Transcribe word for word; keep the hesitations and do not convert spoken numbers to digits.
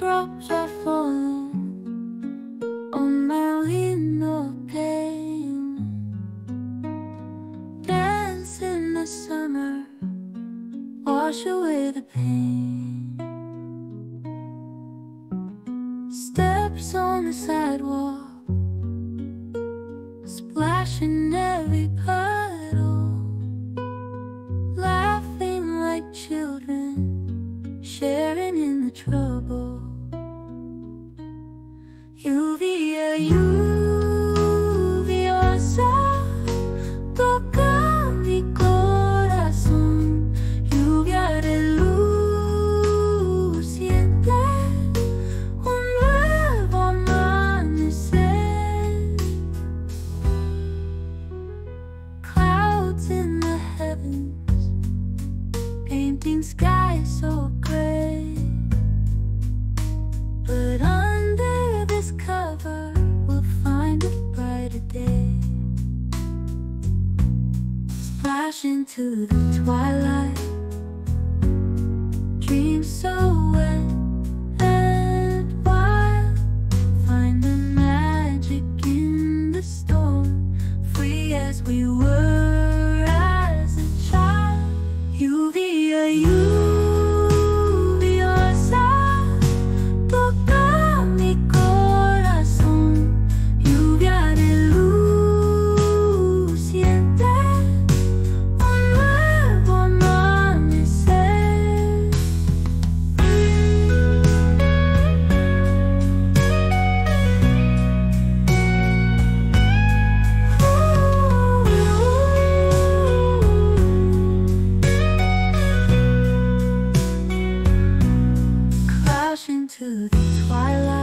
raindrops are falling on my window pane. Dance in the summer, wash away the pain. Steps on the sidewalk, splashing every puddle. Laughing like children, sharing in the trouble. You'll be a you. In the heavens, painting sky so gray, but under this cover we'll find a brighter day. Splash into the twilight, dreams so wet. Into the twilight.